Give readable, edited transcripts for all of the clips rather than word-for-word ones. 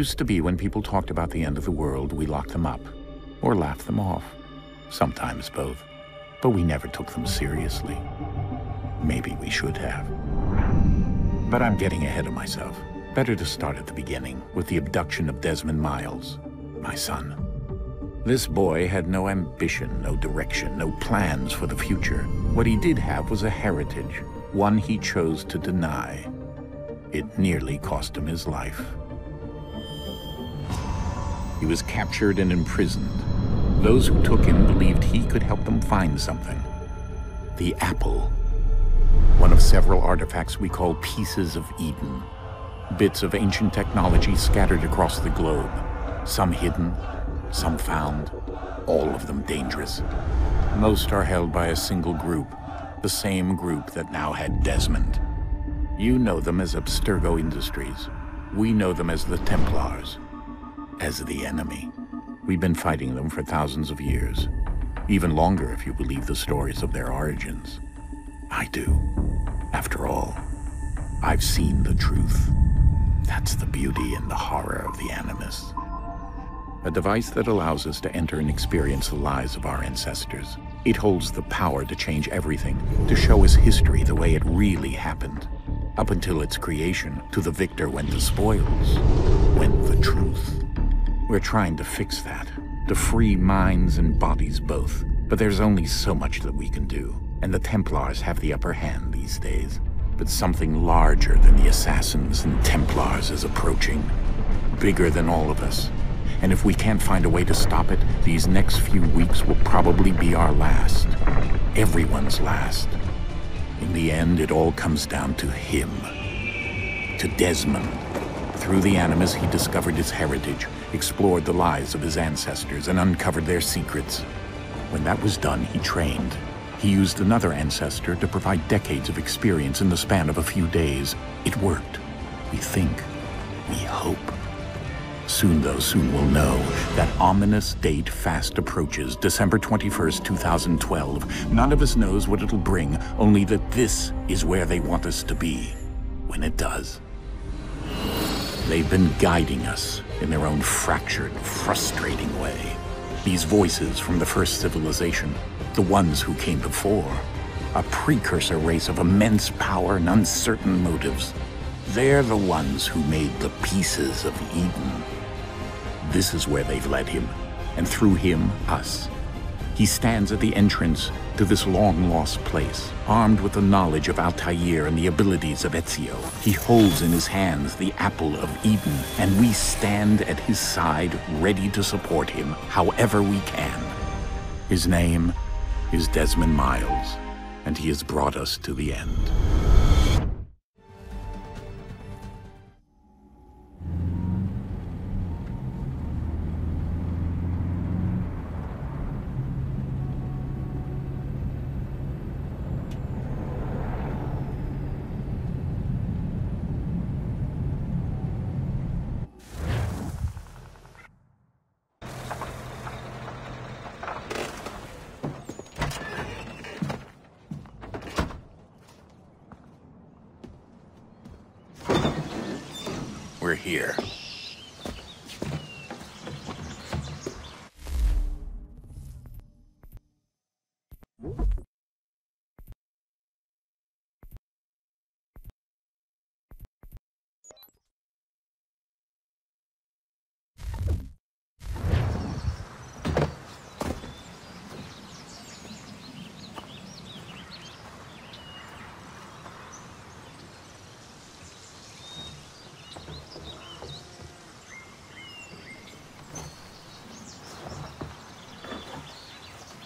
used to be when people talked about the end of the world, we locked them up or laughed them off. Sometimes both, but we never took them seriously. Maybe we should have. But I'm getting ahead of myself. Better to start at the beginning with the abduction of Desmond Miles, my son. This boy had no ambition, no direction, no plans for the future. What he did have was a heritage, one he chose to deny. It nearly cost him his life. He was captured and imprisoned. Those who took him believed he could help them find something. The apple. One of several artifacts we call Pieces of Eden. Bits of ancient technology scattered across the globe. Some hidden, some found, all of them dangerous. Most are held by a single group, the same group that now had Desmond. You know them as Abstergo Industries. We know them as the Templars, as the enemy. We've been fighting them for thousands of years, even longer if you believe the stories of their origins. I do. After all, I've seen the truth. That's the beauty and the horror of the Animus. A device that allows us to enter and experience the lives of our ancestors. It holds the power to change everything, to show us history the way it really happened. Up until its creation, to the victor went the spoils, went the truth. We're trying to fix that, to free minds and bodies both. But there's only so much that we can do, and the Templars have the upper hand these days. But something larger than the Assassins and Templars is approaching, bigger than all of us. And if we can't find a way to stop it, these next few weeks will probably be our last, everyone's last. In the end, it all comes down to him, to Desmond. Through the Animus, he discovered his heritage, explored the lives of his ancestors, and uncovered their secrets. When that was done, he trained. He used another ancestor to provide decades of experience in the span of a few days. It worked. We think. We hope. Soon, though, soon we'll know. That ominous date fast approaches, December 21st, 2012. None of us knows what it'll bring, only that this is where they want us to be, when it does. They've been guiding us in their own fractured, frustrating way. These voices from the first civilization, the ones who came before, a precursor race of immense power and uncertain motives. They're the ones who made the Pieces of Eden. This is where they've led him, and through him, us. He stands at the entrance to this long-lost place, armed with the knowledge of Altair and the abilities of Ezio. He holds in his hands the Apple of Eden, and we stand at his side, ready to support him however we can. His name is Desmond Miles, and he has brought us to the end. Here.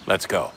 Let's go.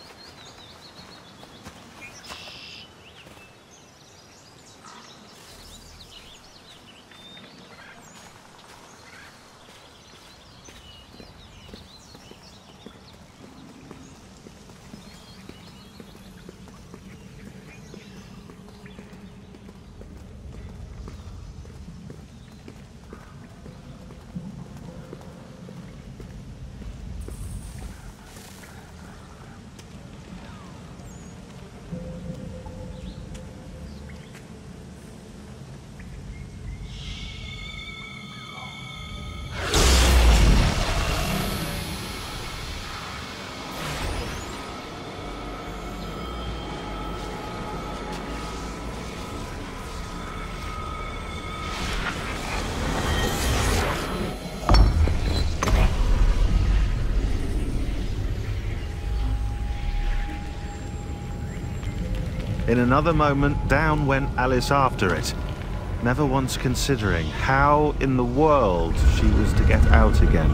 In another moment, down went Alice after it, never once considering how in the world she was to get out again.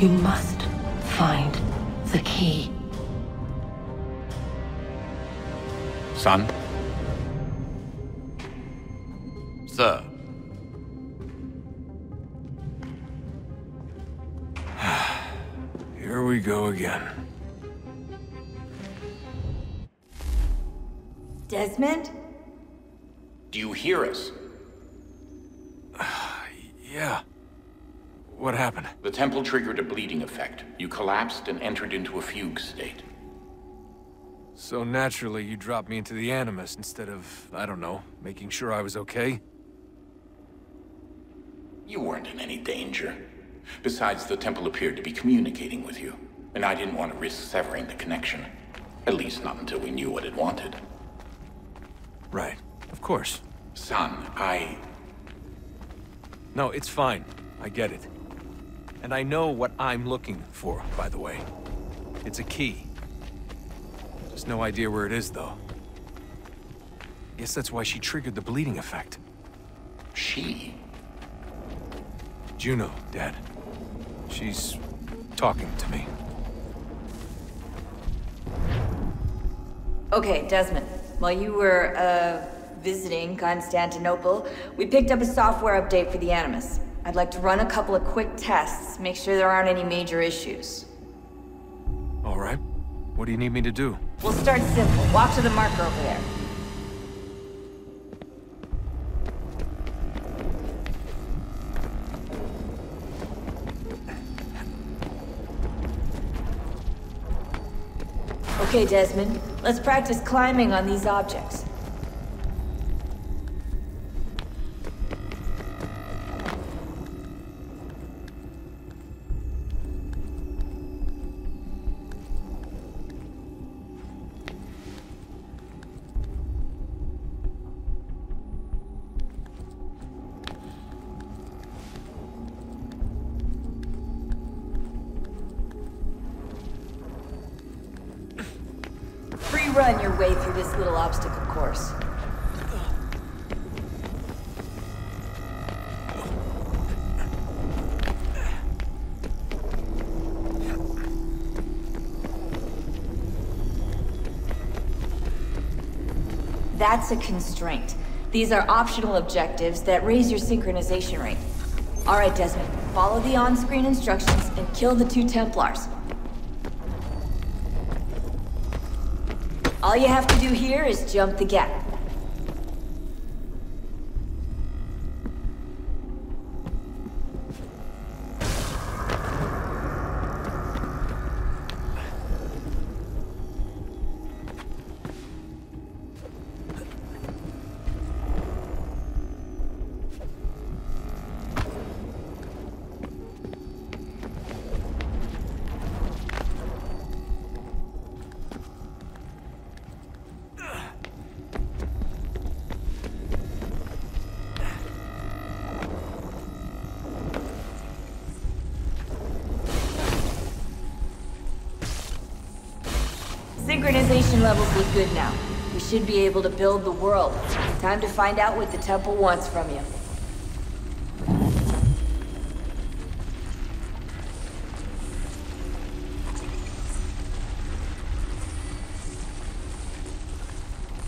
You must find the key. Son? Sir. Here we go again. Desmond? Do you hear us? Yeah. What happened? The temple triggered a bleeding effect. You collapsed and entered into a fugue state. So naturally, you dropped me into the Animus instead of, I don't know, making sure I was okay? You weren't in any danger. Besides, the temple appeared to be communicating with you, and I didn't want to risk severing the connection. At least not until we knew what it wanted. Right. Of course. Son, No, it's fine. I get it. And I know what I'm looking for, by the way. It's a key. Just no idea where it is, though. Guess that's why she triggered the bleeding effect. She? Juno, Dad. She's talking to me. Okay, Desmond. While you were, visiting Constantinople, we picked up a software update for the Animus. I'd like to run a couple of quick tests, make sure there aren't any major issues. All right. What do you need me to do? We'll start simple. Walk to the marker over there. Okay, Desmond. Let's practice climbing on these objects. run your way through this little obstacle course. That's a constraint. These are optional objectives that raise your synchronization rate. All right, Desmond, follow the on-screen instructions and kill the two Templars. All you have to do here is jump the gap. Synchronization levels look good now. We should be able to build the world. Time to find out what the temple wants from you.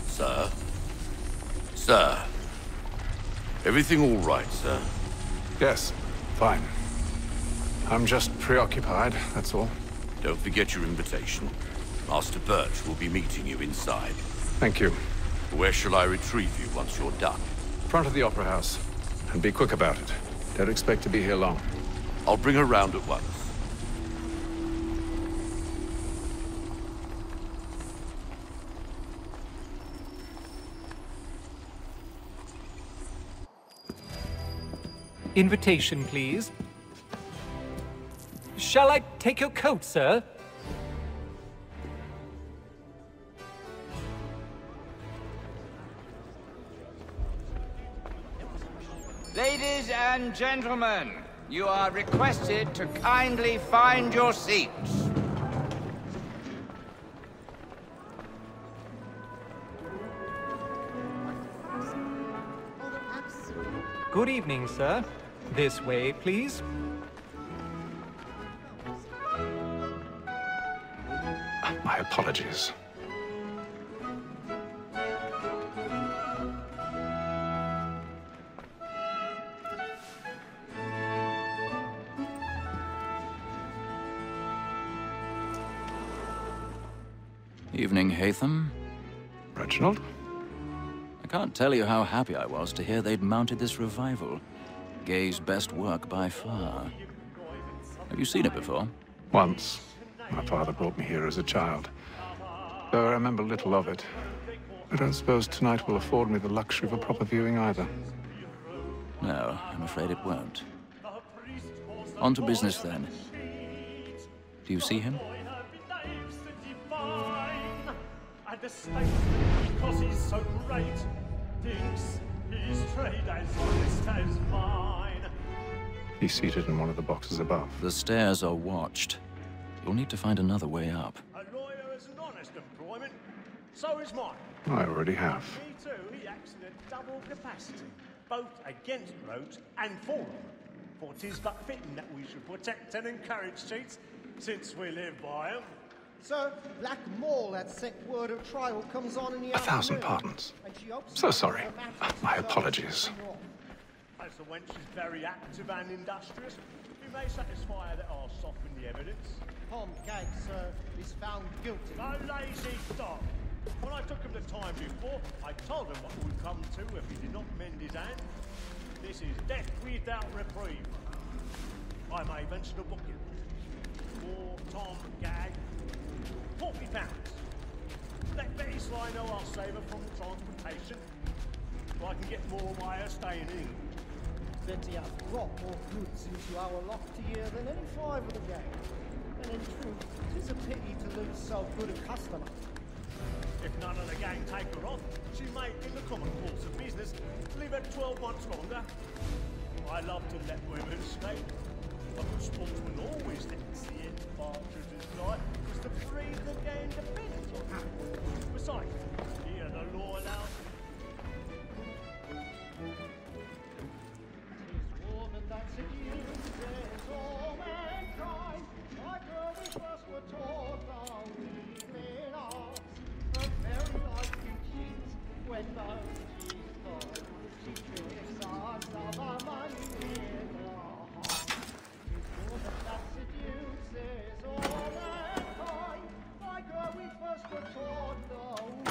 Sir? Sir? Everything all right, sir? Yes, fine. I'm just preoccupied, that's all. Don't forget your invitation. Master Birch will be meeting you inside. Thank you. Where shall I retrieve you once you're done? Front of the Opera House. And be quick about it. Don't expect to be here long. I'll bring her round at once. Invitation, please. Shall I take your coat, sir? Ladies and gentlemen, you are requested to kindly find your seats. Good evening, sir. This way, please. My apologies. Evening, Haytham. Reginald? I can't tell you how happy I was to hear they'd mounted this revival. Gay's best work by far. Have you seen it before? Once. My father brought me here as a child. Though I remember little of it. I don't suppose tonight will afford me the luxury of a proper viewing either. No, I'm afraid it won't. On to business then. Do you see him? The state, because he's so great, thinks his trade as honest as mine. He's seated in one of the boxes above. The stairs are watched. You'll need to find another way up. A lawyer is an honest employment, so is mine. I already have. Me too, he acts in a double capacity, both against rogues and for them. For 'tis but fitting that we should protect and encourage cheats, since we live by them. So, Black Maul, that set word of trial comes on in the 1,000 pardons. So sorry. My apologies. As the wench is very active and industrious, we may satisfy her that I'll soften the evidence. Tom Gag, sir, is found guilty. No lazy dog. When I took him the time before, I told him what would come to if he did not mend his hand. This is death without reprieve. I may mention a booking. For Tom Gag. £40. Let Betty Sly know I'll save her from transportation, so I can get more by her staying in. Betty has brought more goods into our lock to year than any five of the gang. And in truth, 'tis a pity to lose so good a customer. If none of the gang take her off, she may, in the common course of business, leave her 12 months longer. I love to let women stay, but the sportsman always thinks the end of Partridge's life. To breathe again, depends on Besides, here the law allows. Tis woman that seduces all mankind. Like early first were taught our evening arts. But very like you kids, when those kids thought, she tricks us of our money in our hearts. Tis woman that seduces all mankind. Where we first were taught the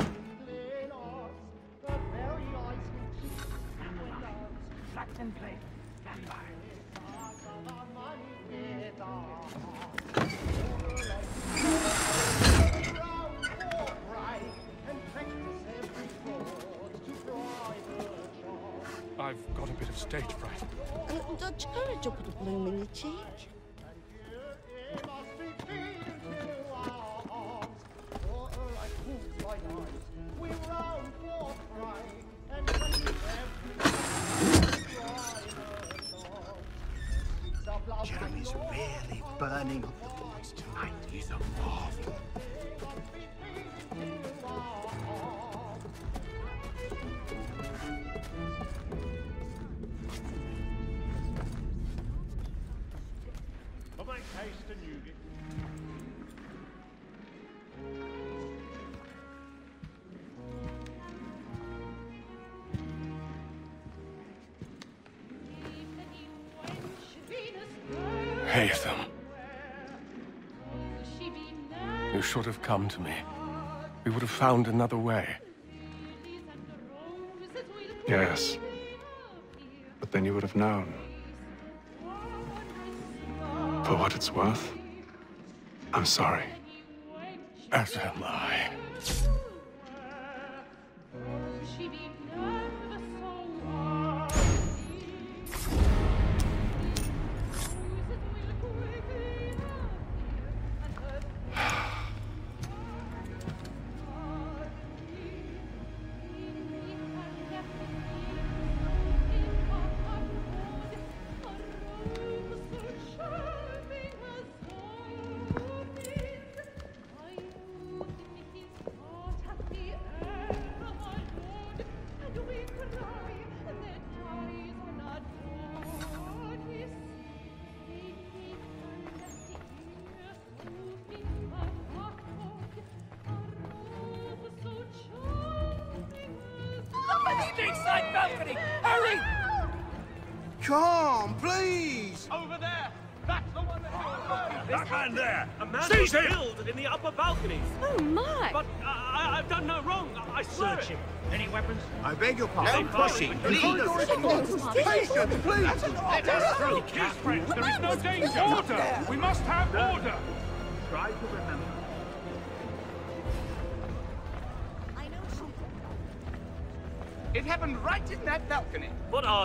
windling arts, the very eyes we keep when love's tracked and played, and by our money with our hearts. Round or bright, and practice every thought to bribe a charm. I've got a bit of stage fright. And Dutch courage up with a blooming cheek. Jeremy's really burning up the boys tonight. He's a marvel. I'll make haste and you get. Haytham. You should have come to me. We would have found another way. Yes. But then you would have known. For what it's worth, I'm sorry. As am I.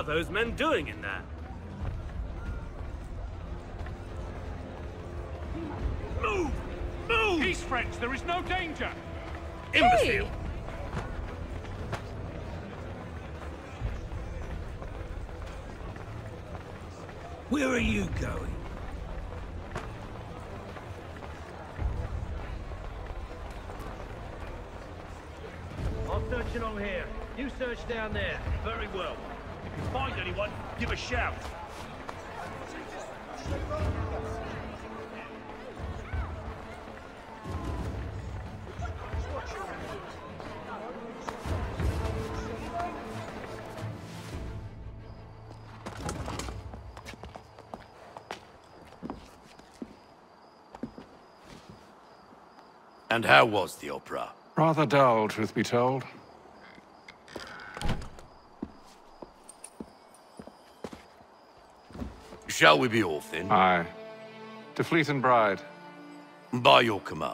Those men doing in there? Move! Move! Peace, friends, there is no danger! Hey. Imbecile! Where are you going? I'll search along here. You search down there. Very well. If you find anyone, give a shout. And how was the opera? Rather dull, truth be told. Shall we be off, then? Aye. To Fleet and Bride. By your command.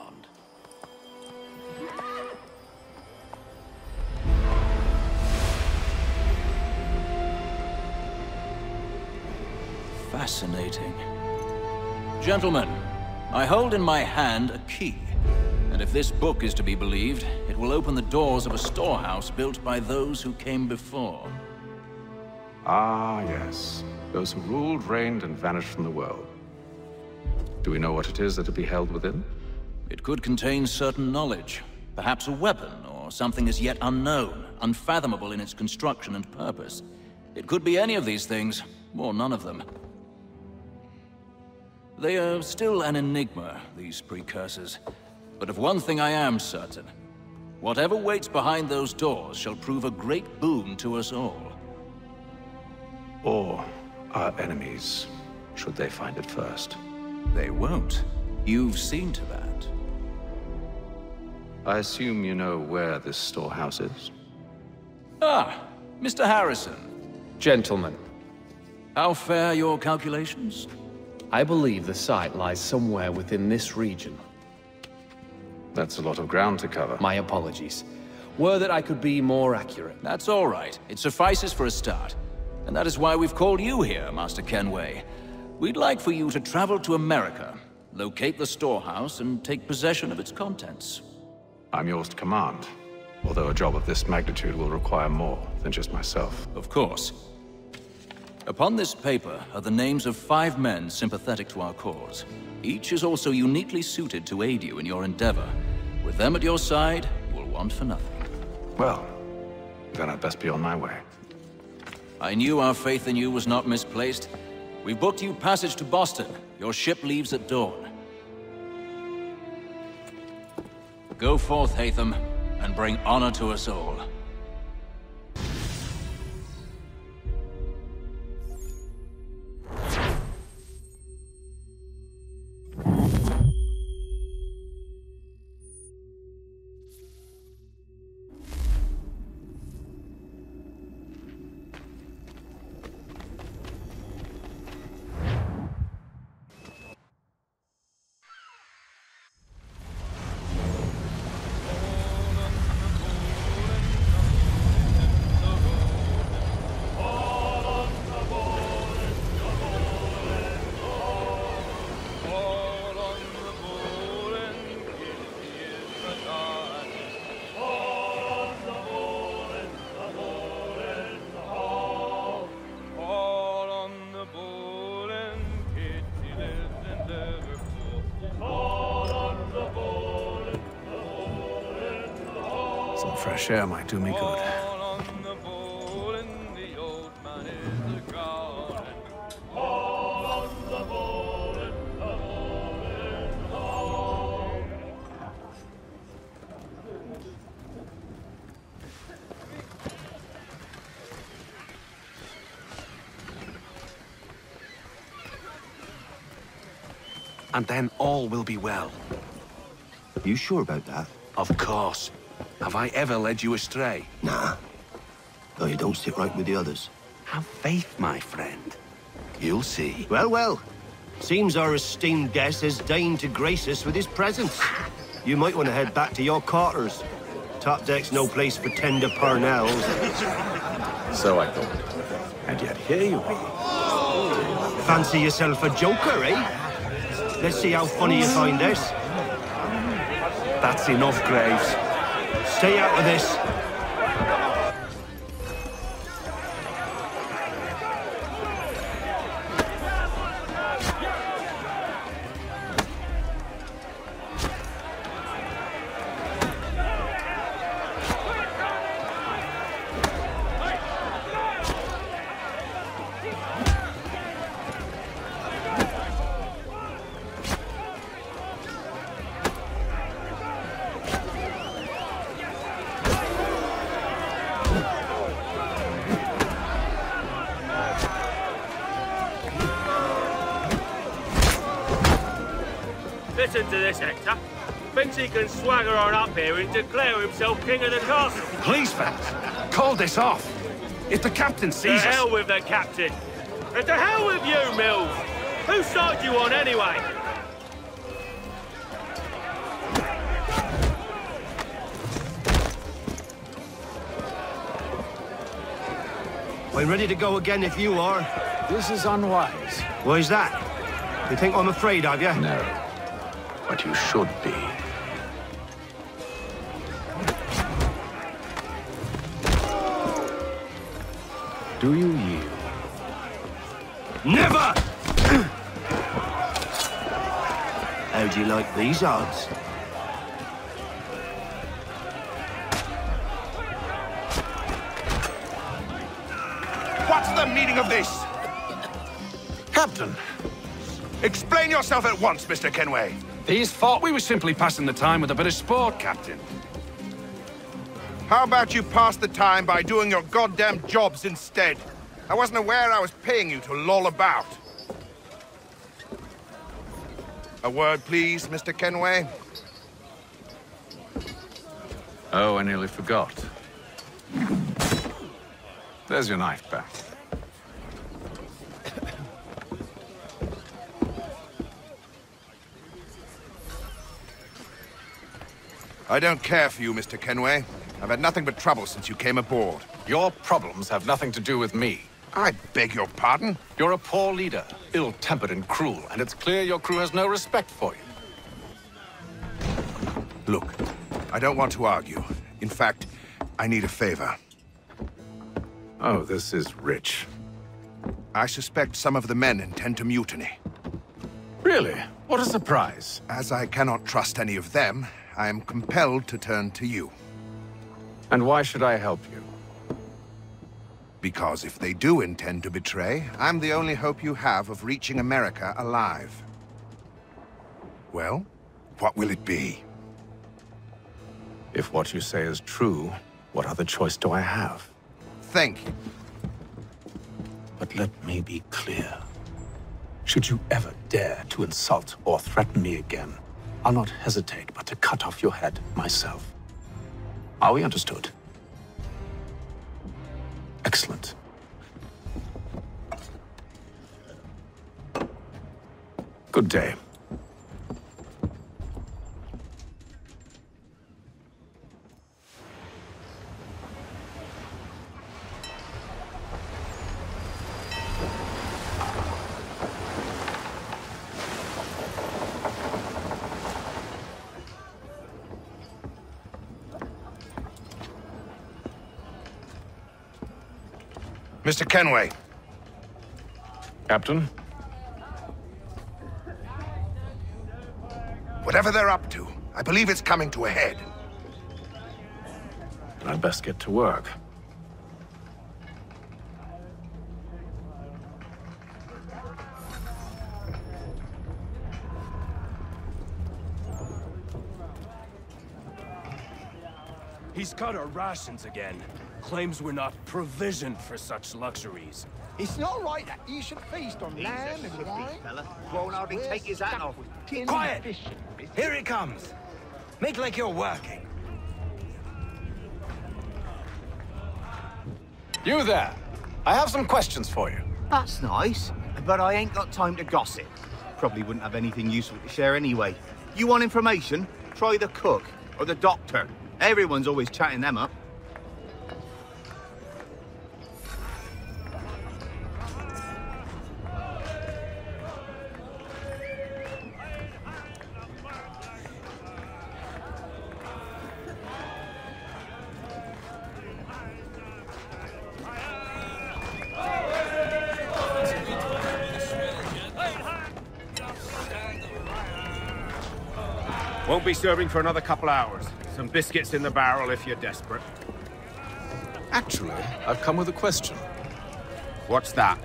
Fascinating. Gentlemen, I hold in my hand a key. And if this book is to be believed, it will open the doors of a storehouse built by those who came before. Ah, yes. Those who ruled, reigned, and vanished from the world. Do we know what it is that it be held within? It could contain certain knowledge, Perhaps a weapon, or something as yet unknown, unfathomable in its construction and purpose. It could be any of these things, or none of them. They are still an enigma, these precursors. But of one thing I am certain. Whatever waits behind those doors shall prove a great boon to us all. Or our enemies, should they find it first. They won't. You've seen to that. I assume you know where this storehouse is? Ah, Mr. Harrison. Gentlemen. How fare your calculations? I believe the site lies somewhere within this region. That's a lot of ground to cover. My apologies. Were that I could be more accurate. That's all right. It suffices for a start. And that is why we've called you here, Master Kenway. We'd like for you to travel to America, locate the storehouse, and take possession of its contents. I'm yours to command, although a job of this magnitude will require more than just myself. Of course. Upon this paper are the names of 5 men sympathetic to our cause. Each is also uniquely suited to aid you in your endeavor. With them at your side, you'll want for nothing. Well, then I'd best be on my way. I knew our faith in you was not misplaced. We've booked you passage to Boston. Your ship leaves at dawn. Go forth, Haytham, and bring honor to us all. Fresh air might do me good. And then all will be well. You sure about that? Of course. Have I ever led you astray? Nah. Though you don't sit right with the others. Have faith, my friend. You'll see. Well, well. Seems our esteemed guest has deigned to grace us with his presence. You might want to head back to your quarters. Top deck's no place for tender parnells. So I thought. And yet here you are. Fancy yourself a joker, eh? Let's see how funny you find this. That's enough, Graves. Stay out of this. He can swagger on up here and declare himself king of the castle. Please, Fats, call this off. If the captain sees us... To hell with the captain. And to hell with you, Mills. Whose side you on, anyway? We're ready to go again if you are. This is unwise. Why's that? You think I'm afraid, have you? No. But you should be. Do you yield? Never! How do you like these odds? the meaning of this? Captain! Explain yourself at once, Mr. Kenway. These thought we were simply passing the time with a bit of sport, Captain. How about you pass the time by doing your goddamn jobs instead? I wasn't aware I was paying you to loll about. A word, please, Mr. Kenway. Oh, I nearly forgot. There's your knife back. I don't care for you, Mr. Kenway. I've had nothing but trouble since you came aboard. Your problems have nothing to do with me. I beg your pardon? You're a poor leader, ill-tempered and cruel, and it's clear your crew has no respect for you. Look, I don't want to argue. In fact, I need a favor. Oh, this is rich. I suspect some of the men intend to mutiny. Really? What a surprise. As I cannot trust any of them, I am compelled to turn to you. And why should I help you? Because if they do intend to betray, I'm the only hope you have of reaching America alive. Well, what will it be? If what you say is true, what other choice do I have? Think. But let me be clear. Should you ever dare to insult or threaten me again, I'll not hesitate but to cut off your head myself. Are we understood? Excellent. Good day. Mr. Kenway. Captain? Whatever they're up to, I believe it's coming to a head. Then I'd best get to work. He's cut our rations again. Claims we're not provisioned for such luxuries. It's not right that you should feast on lamb and wine. Won't hardly take his hat off. Quiet! Here it comes. Make like you're working. You there. I have some questions for you. That's nice, but I ain't got time to gossip. Probably wouldn't have anything useful to share anyway. You want information? Try the cook or the doctor. Everyone's always chatting them up. Won't be serving for another couple hours. Some biscuits in the barrel if you're desperate. Actually, I've come with a question. What's that?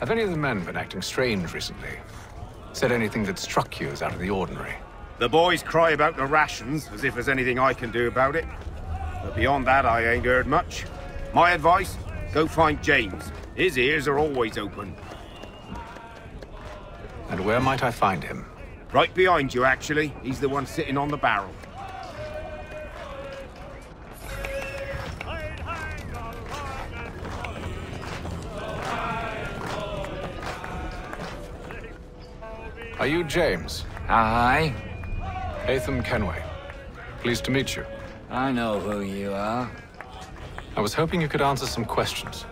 Have any of the men been acting strange recently? Said anything that struck you as out of the ordinary? The boys cry about the rations, as if there's anything I can do about it. But beyond that, I ain't heard much. My advice? Go find James. His ears are always open. And where might I find him? Right behind you, actually. He's the one sitting on the barrel. Are you James? Aye. Haytham Kenway. Pleased to meet you. I know who you are. I was hoping you could answer some questions.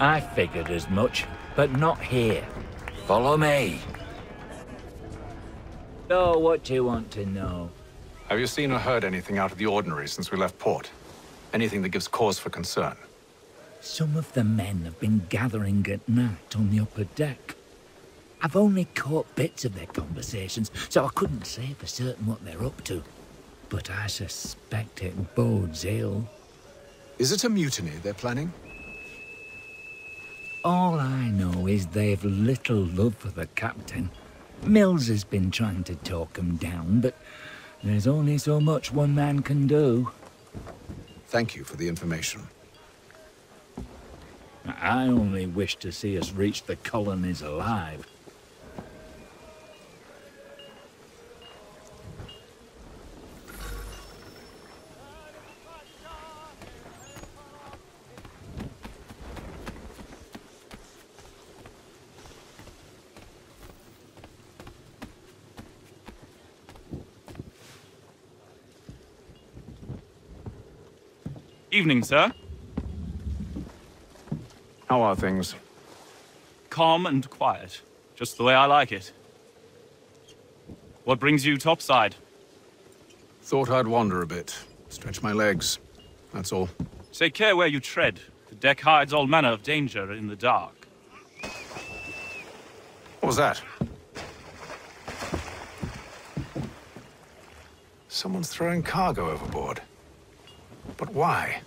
I figured as much, but not here. Follow me. Oh, what do you want to know? Have you seen or heard anything out of the ordinary since we left port? Anything that gives cause for concern? Some of the men have been gathering at night on the upper deck. I've only caught bits of their conversations, so I couldn't say for certain what they're up to. But I suspect it bodes ill. Is it a mutiny they're planning? All I know is they've little love for the captain. Mills has been trying to talk 'em down, but there's only so much one man can do. Thank you for the information. I only wish to see us reach the colonies alive. Evening, sir. How are things? Calm and quiet. Just the way I like it. What brings you topside? Thought I'd wander a bit. Stretch my legs. That's all. Take care where you tread. The deck hides all manner of danger in the dark. What was that? Someone's throwing cargo overboard. But why?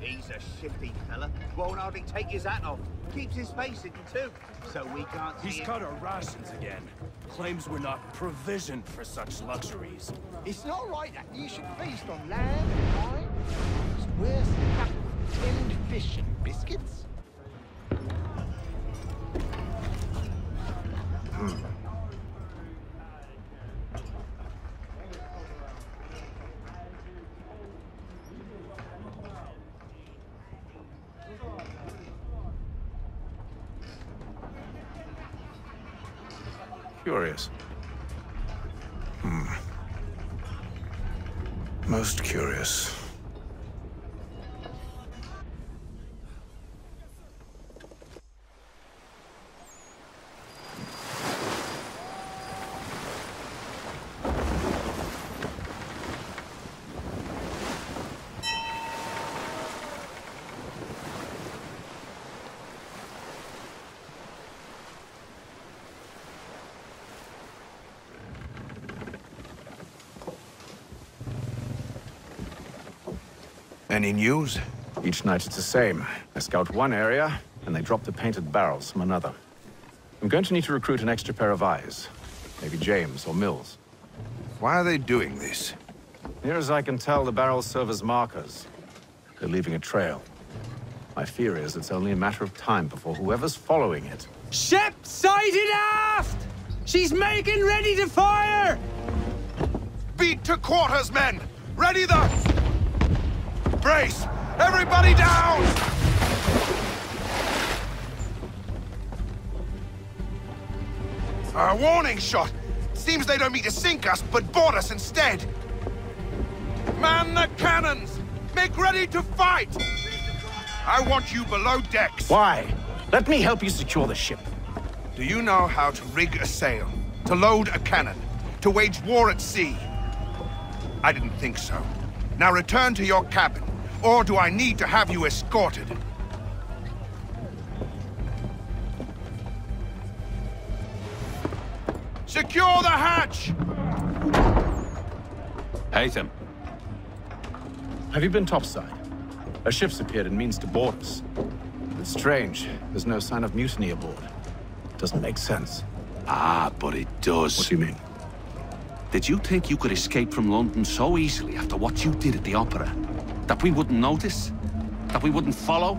He's a shifty fella. Won't hardly take his hat off. Keeps his face hidden too, so we can't see him. He's cut our rations again. Claims we're not provisioned for such luxuries. It's not right that you should feast on lamb and wine. It's worse than that. Tinned fish and biscuits? Curious. Most curious. Any news? Each night it's the same. I scout one area, and they drop the painted barrels from another. I'm going to need to recruit an extra pair of eyes. Maybe James or Mills. Why are they doing this? Near as I can tell, the barrels serve as markers. They're leaving a trail. My fear is it's only a matter of time before whoever's following it... Ship sighted aft! She's making ready to fire! Beat to quarters, men! Ready the... Brace! Everybody down! A warning shot! Seems they don't mean to sink us, but board us instead! Man the cannons! Make ready to fight! I want you below decks! Why? Let me help you secure the ship. Do you know how to rig a sail? To load a cannon? To wage war at sea? I didn't think so. Now return to your cabin, or do I need to have you escorted? Secure the hatch! Haytham. Have you been topside? A ship's appeared and means to board us. It's strange. There's no sign of mutiny aboard. Doesn't make sense. Ah, but it does. What do you mean? Did you think you could escape from London so easily after what you did at the Opera? That we wouldn't notice? That we wouldn't follow?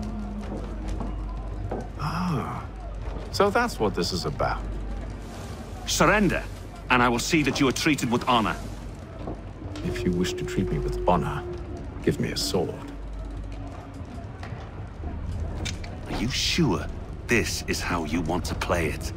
Ah. So that's what this is about. Surrender, and I will see that you are treated with honor. If you wish to treat me with honor, give me a sword. Are you sure this is how you want to play it?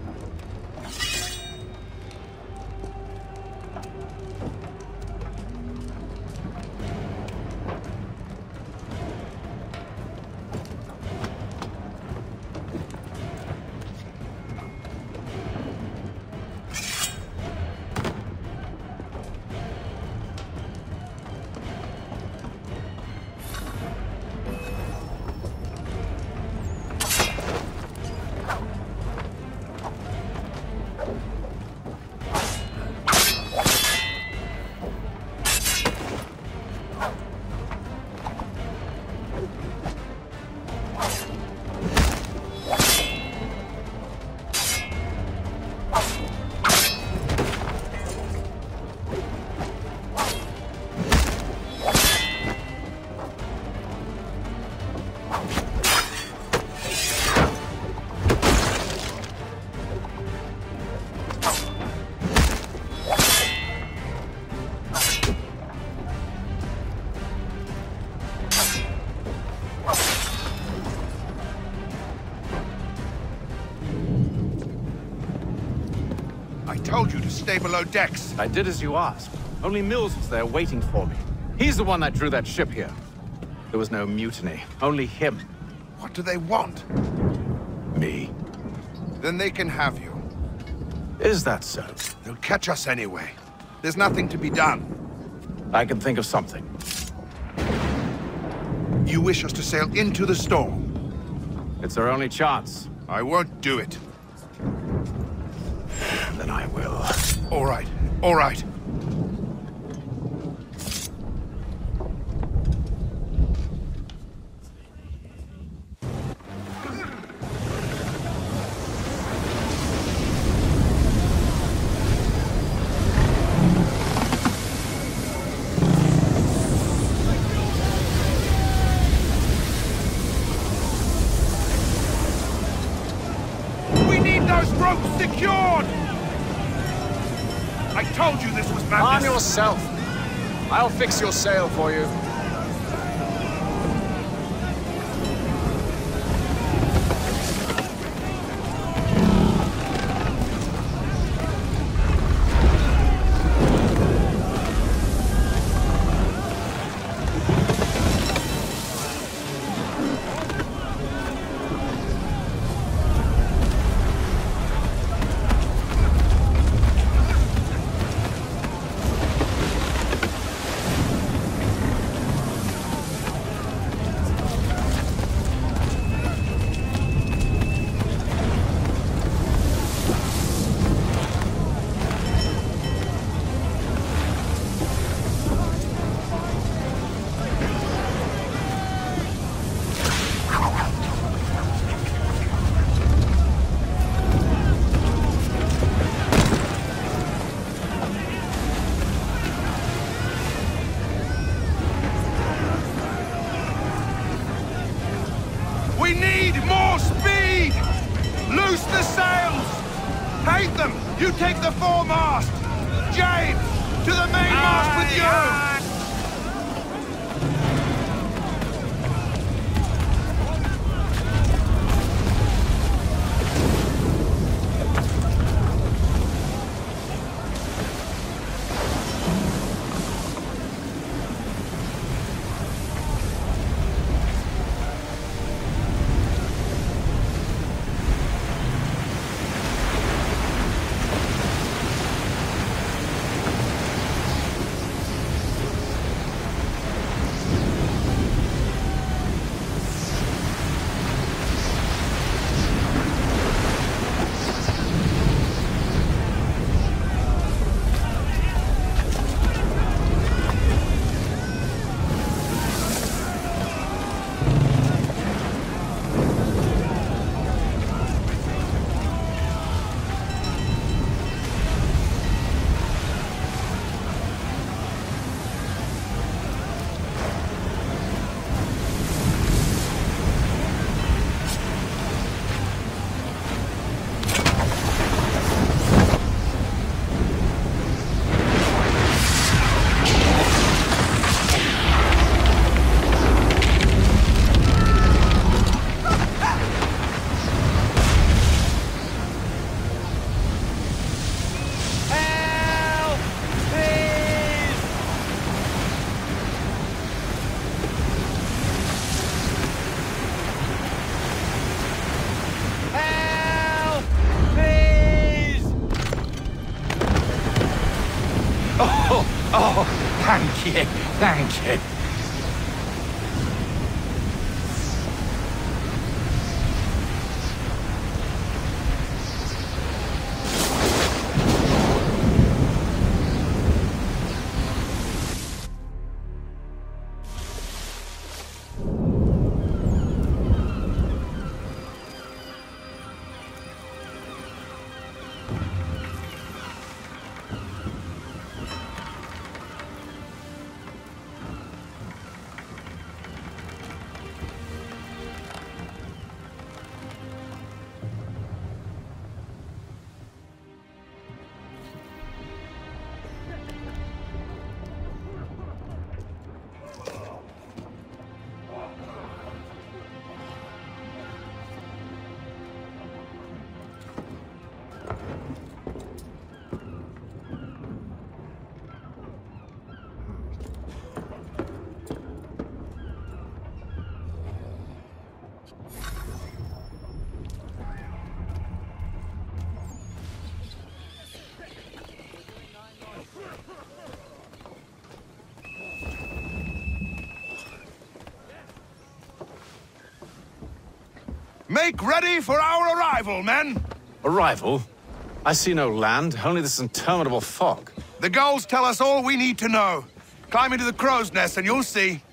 told you to stay below decks. I did as you asked. Only Mills was there waiting for me. He's the one that drew that ship here. There was no mutiny, only him. What do they want? Me. Then they can have you. Is that so? They'll catch us anyway. There's nothing to be done. I can think of something. You wish us to sail into the storm? It's our only chance. I won't do it. Then I will. All right, all right. Yourself. I'll fix your sail for you. Take the foremast! James, to the mainmast with you! Thank you. Make ready for our arrival, men! Arrival? I see no land, only this interminable fog. The gulls tell us all we need to know. Climb into the crow's nest and you'll see.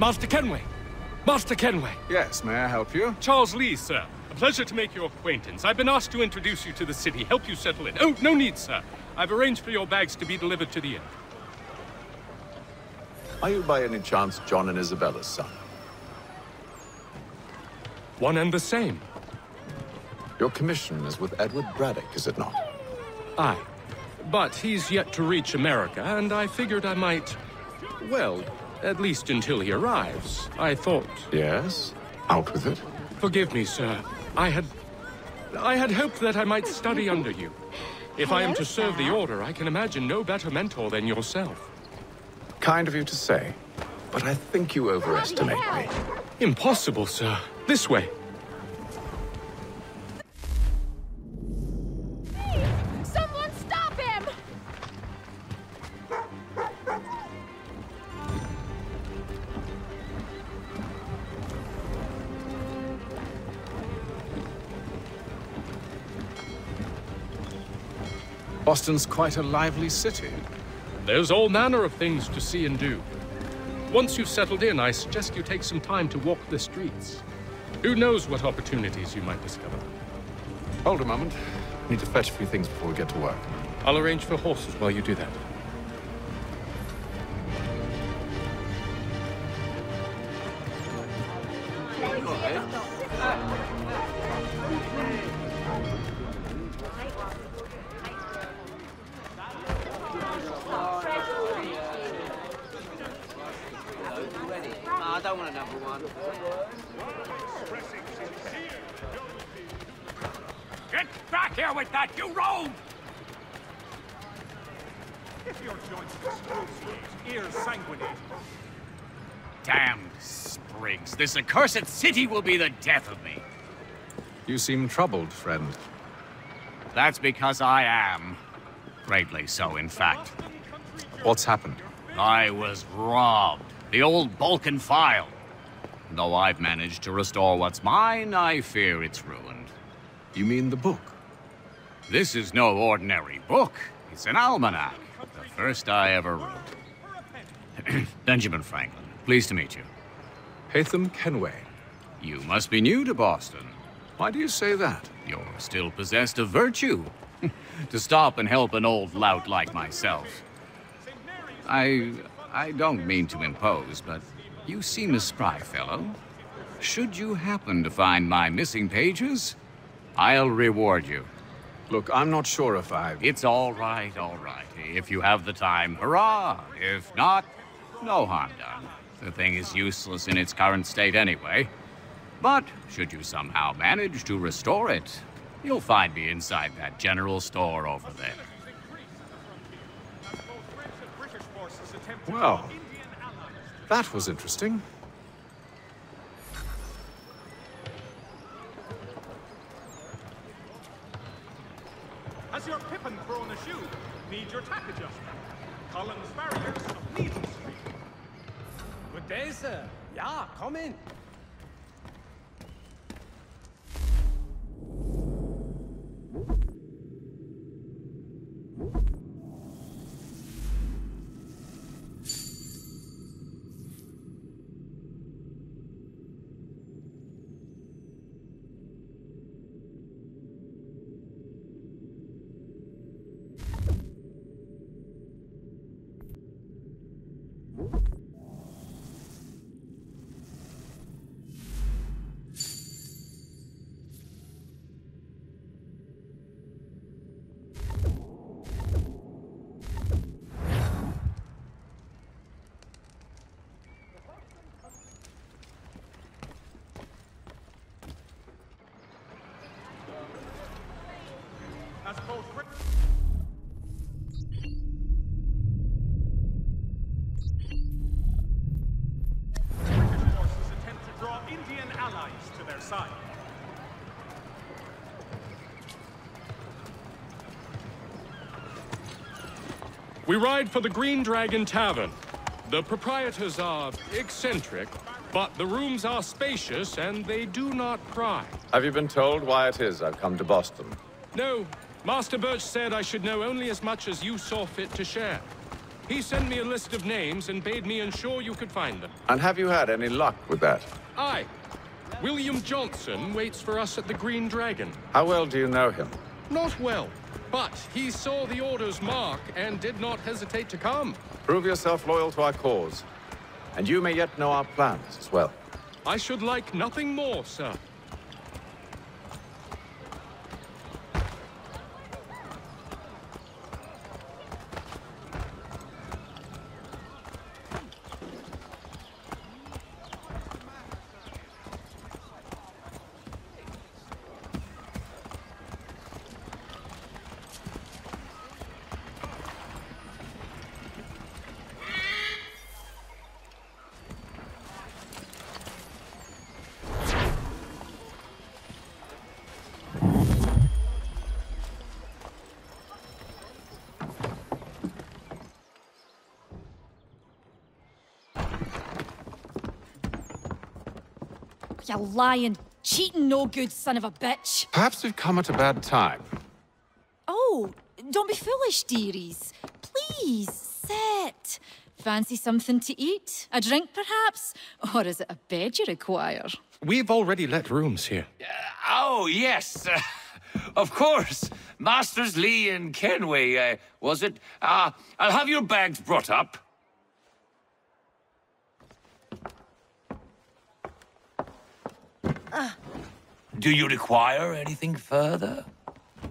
Master Kenway! Master Kenway! Yes, may I help you? Charles Lee, sir. A pleasure to make your acquaintance. I've been asked to introduce you to the city, help you settle in. Oh, no need, sir. I've arranged for your bags to be delivered to the inn. Are you by any chance John and Isabella's son? One and the same. Your commission is with Edward Braddock, is it not? Aye. But he's yet to reach America, and I figured I might... well... at least until he arrives, I thought. Yes? Out with it. Forgive me, sir. I had hoped that I might study under you. If I am to serve the Order, I can imagine no better mentor than yourself. Kind of you to say, but I think you overestimate me. Impossible, sir. This way. Boston's quite a lively city. There's all manner of things to see and do. Once you've settled in, I suggest you take some time to walk the streets. Who knows what opportunities you might discover. Hold a moment. Need to fetch a few things before we get to work. I'll arrange for horses while you do that. This accursed city will be the death of me. You seem troubled, friend. That's because I am. Greatly so, in fact. What's happened? I was robbed. The old Balkan file. Though I've managed to restore what's mine, I fear it's ruined. You mean the book? This is no ordinary book. It's an almanac. The first I ever wrote. Benjamin Franklin, pleased to meet you. Haytham Kenway. You must be new to Boston. Why do you say that? You're still possessed of virtue. To stop and help an old lout like myself. I don't mean to impose, but you seem a spry fellow. Should you happen to find my missing pages, I'll reward you. Look, I'm not sure if I've... It's all right, if you have the time, hurrah! If not, no harm done. The thing is useless in its current state anyway. But should you somehow manage to restore it, you'll find me inside that general store over there. Well, that was interesting. Has your pippin thrown a shoe? Need your tack adjustment. Collins Barriers of Needle Street. Good day, sir. Yeah, come in. We ride for the Green Dragon Tavern. The proprietors are eccentric, but the rooms are spacious and they do not pry. Have you been told why it is I've come to Boston? No. Master Birch said I should know only as much as you saw fit to share. He sent me a list of names and bade me ensure you could find them. And have you had any luck with that? Aye. William Johnson waits for us at the Green Dragon. How well do you know him? Not well, but he saw the order's mark and did not hesitate to come. Prove yourself loyal to our cause, and you may yet know our plans as well. I should like nothing more, sir. You lying, cheating, no good son of a bitch. Perhaps we've come at a bad time. Oh, don't be foolish, dearies. Please, sit. Fancy something to eat? A drink, perhaps? Or is it a bed you require? We've already let rooms here. Oh, yes. Of course. Masters Lee and Kenway, was it? I'll have your bags brought up. Do you require anything further?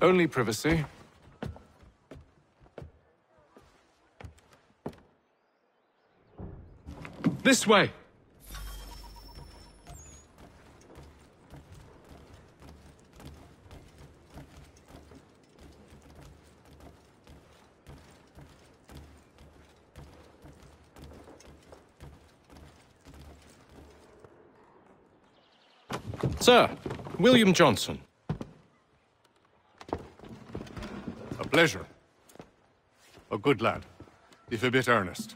Only privacy. This way. Sir, William Johnson. A pleasure. A good lad, if a bit earnest.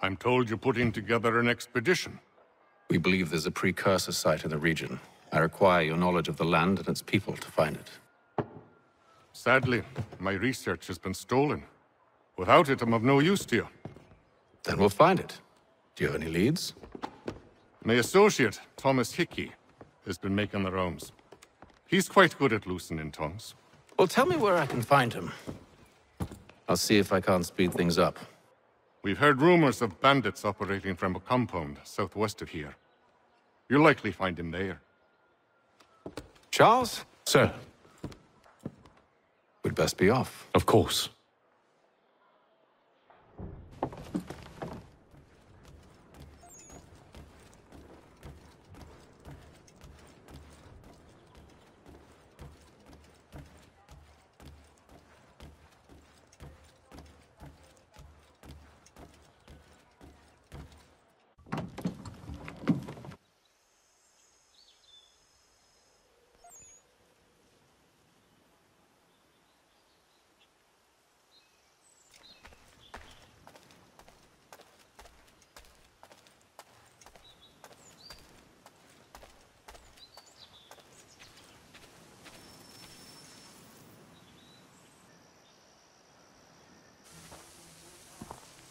I'm told you're putting together an expedition. We believe there's a precursor site in the region. I require your knowledge of the land and its people to find it. Sadly, my research has been stolen. Without it, I'm of no use to you. Then we'll find it. Do you have any leads? My associate, Thomas Hickey, has been making the rounds. He's quite good at loosening tongues. Well, tell me where I can find him. I'll see if I can't speed things up. We've heard rumors of bandits operating from a compound southwest of here. You'll likely find him there. Charles? Sir. We'd best be off. Of course.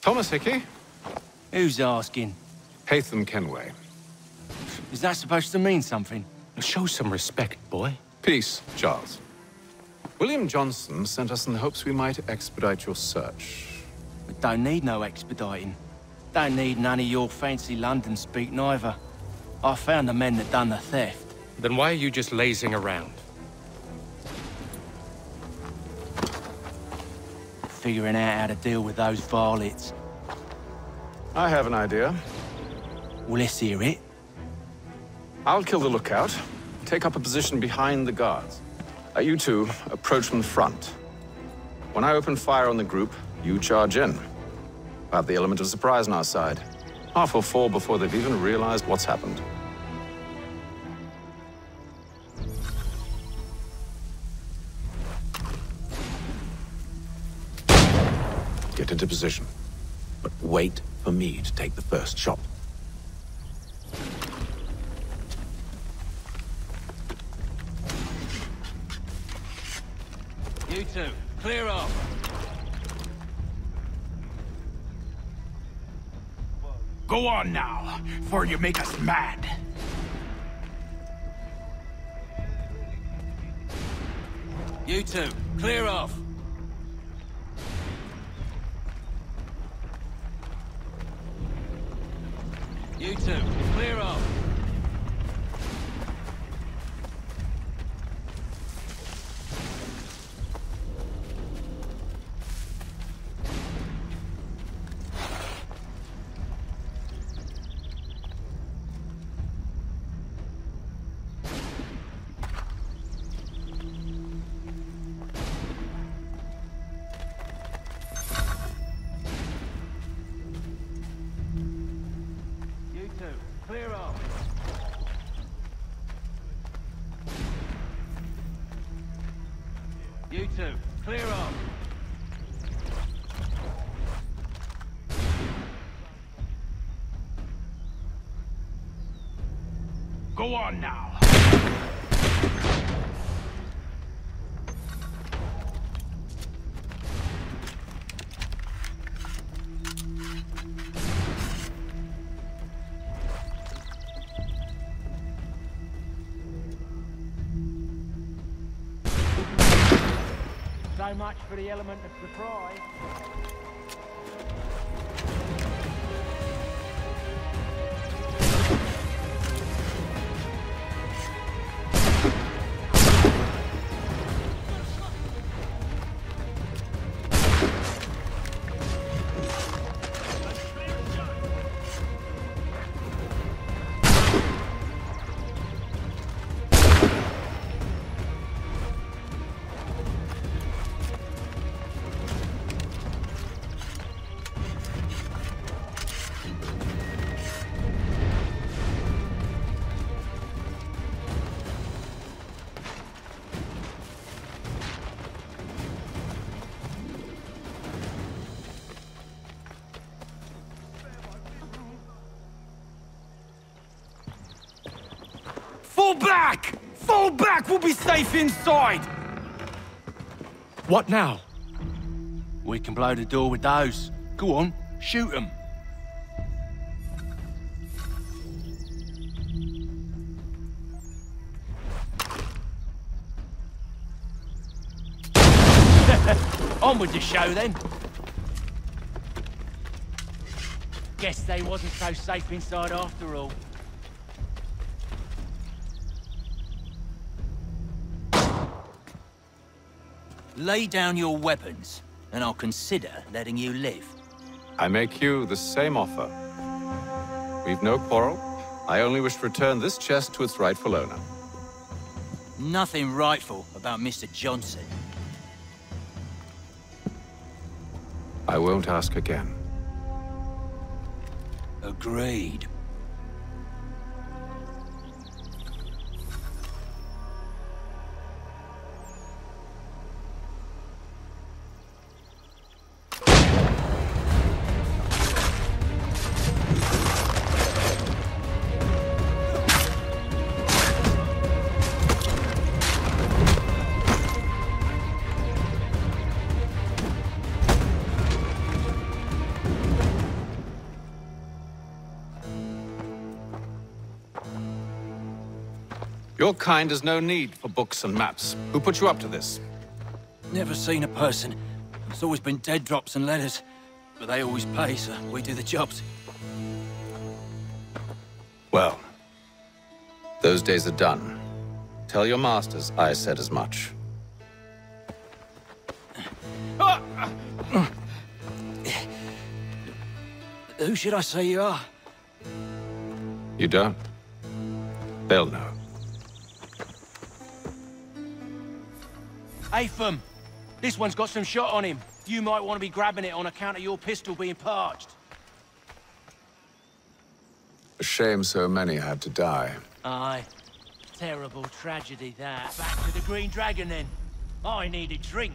Thomas Hickey? Who's asking? Haytham Kenway. Is that supposed to mean something? Show some respect, boy. Peace, Charles. William Johnson sent us in the hopes we might expedite your search. But don't need no expediting. Don't need none of your fancy London speak neither. I found the men that done the theft. Then why are you just lazing around? Figuring out how to deal with those varlets. I have an idea. Well, let's hear it. I'll kill the lookout, take up a position behind the guards. You two approach from the front. When I open fire on the group, you charge in. I have the element of surprise on our side. Half will fall before they've even realized what's happened. Get into position, but wait for me to take the first shot. You two, clear off. Go on now, before you make us mad. You two, clear off. You two, clear up. Go on now. So much for the element of surprise. Fall back! We'll be safe inside! What now? We can blow the door with those. Go on, shoot them. On with the show, then. Guess they wasn't so safe inside after all. Lay down your weapons, and I'll consider letting you live. I make you the same offer. We've no quarrel. I only wish to return this chest to its rightful owner. Nothing rightful about Mr. Johnson. I won't ask again. Agreed. Your kind has no need for books and maps. Who put you up to this? Never seen a person. It's always been dead drops and letters. But they always pay, so we do the jobs. Well, those days are done. Tell your masters I said as much. Who should I say you are? You don't? They'll know. Haytham, this one's got some shot on him. You might want to be grabbing it on account of your pistol being parched. A shame so many had to die. Aye. Terrible tragedy, that. Back to the Green Dragon, then. I need a drink.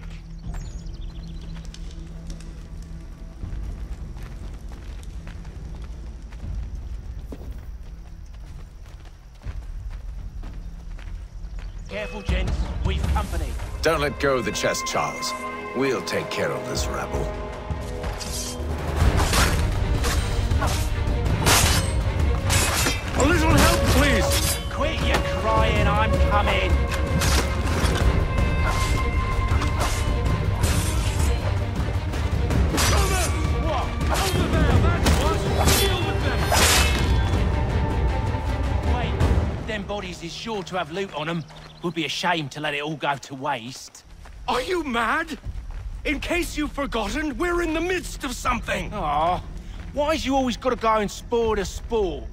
Careful, gents. We've company. Don't let go of the chest, Charles. We'll take care of this rabble. A little help, please! Quit your crying, I'm coming! Over! What? Over there, that's what! Deal with them! Wait, them bodies is sure to have loot on them. Would be a shame to let it all go to waste. Are you mad? In case you've forgotten, we're in the midst of something! Aw, why's you always gotta go and spoil the sport?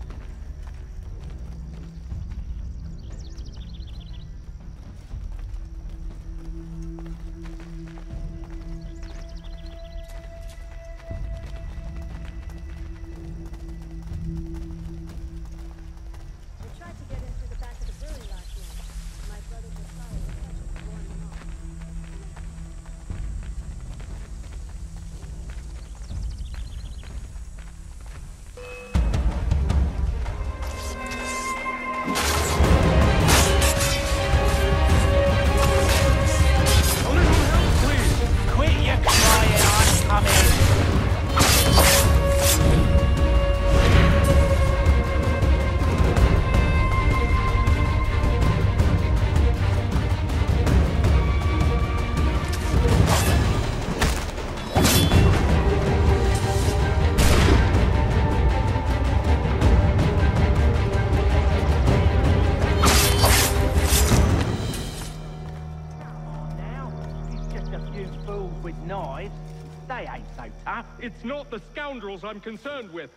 It's not the scoundrels I'm concerned with.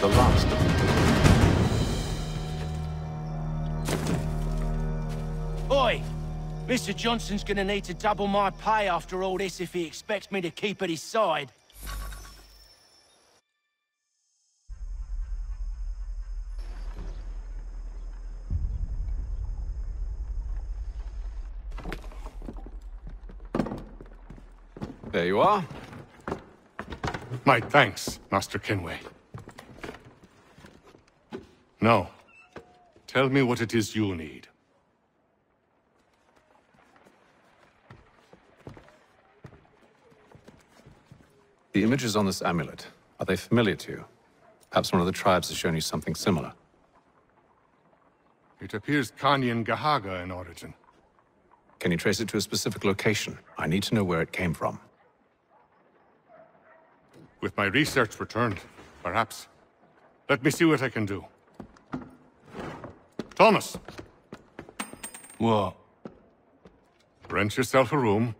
the last of them. Oi! Mr. Johnson's gonna need to double my pay after all this if he expects me to keep at his side. There you are. My thanks, Master Kenway. Now, tell me what it is you need. The images on this amulet, are they familiar to you? Perhaps one of the tribes has shown you something similar. It appears Kanyan Gahaga in origin. Can you trace it to a specific location? I need to know where it came from. With my research returned, perhaps. Let me see what I can do. Thomas! What? Rent yourself a room.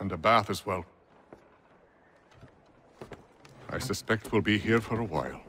And a bath as well. I suspect we'll be here for a while.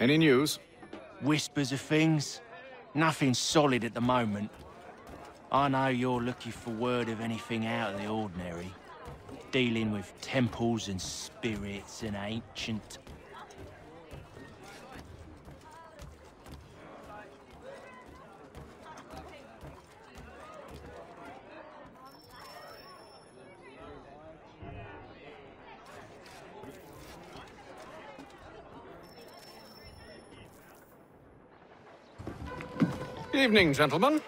Any news? Whispers of things. Nothing solid at the moment. I know you're looking for word of anything out of the ordinary. Dealing with temples and spirits and ancient... Good evening, gentlemen.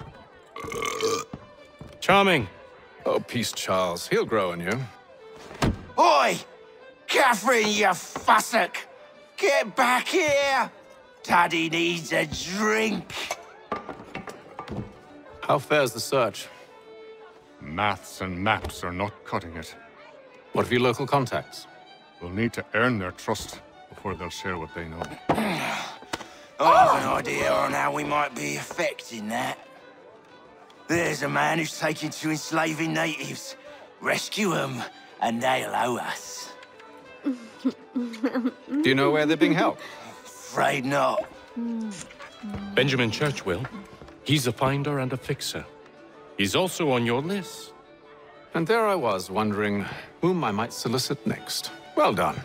Charming. Oh, peace, Charles. He'll grow on you. Oi! Catherine, you fussock! Get back here! Daddy needs a drink. How fares the search? Maths and maps are not cutting it. What of your local contacts? We'll need to earn their trust before they'll share what they know. I have an idea on how we might be affecting that. There's a man who's taken to enslaving natives. Rescue them, and they'll owe us. Do you know where they're being held? Afraid not. Benjamin Churchwell. He's a finder and a fixer. He's also on your list. And there I was, wondering whom I might solicit next. Well done.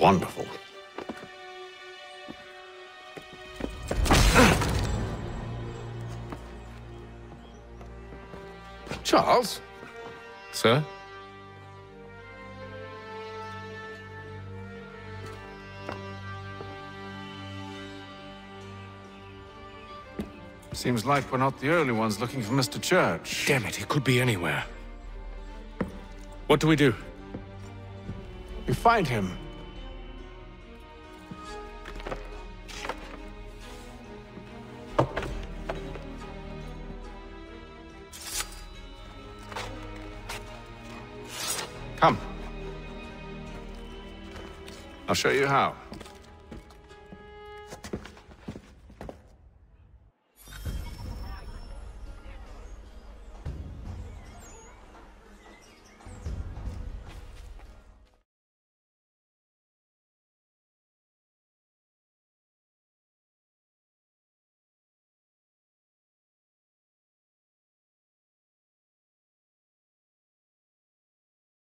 Wonderful. Charles? Sir? Seems like we're not the only ones looking for Mr. Church. Damn it, he could be anywhere. What do we do? We find him. Come. I'll show you how.